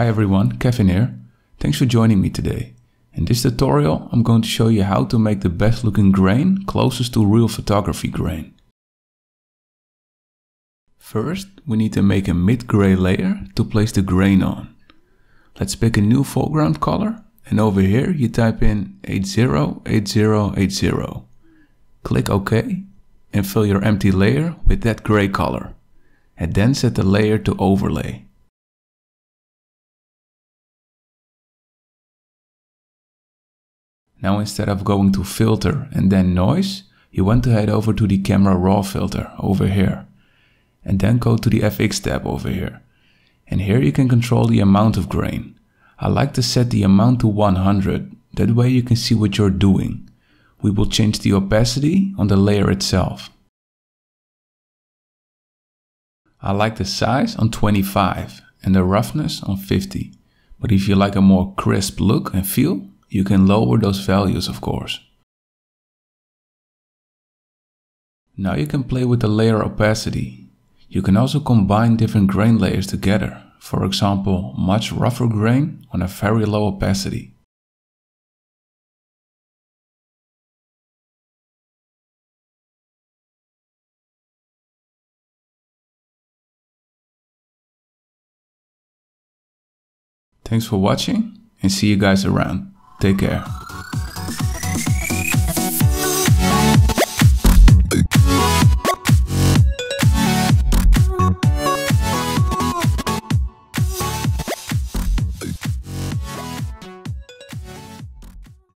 Hi everyone, Kevin here. Thanks for joining me today. In this tutorial I'm going to show you how to make the best looking grain closest to real photography grain. First we need to make a mid-gray layer to place the grain on. Let's pick a new foreground color and over here you type in 808080. Click OK and fill your empty layer with that gray color. And then set the layer to overlay. Now instead of going to filter and then noise, you want to head over to the Camera RAW filter over here. And then go to the FX tab over here. And here you can control the amount of grain. I like to set the amount to 100, that way you can see what you're doing. We will change the opacity on the layer itself. I like the size on 25 and the roughness on 50. But if you like a more crisp look and feel, you can lower those values, of course. Now you can play with the layer opacity. You can also combine different grain layers together. For example, much rougher grain on a very low opacity. Thanks for watching and see you guys around. Take care.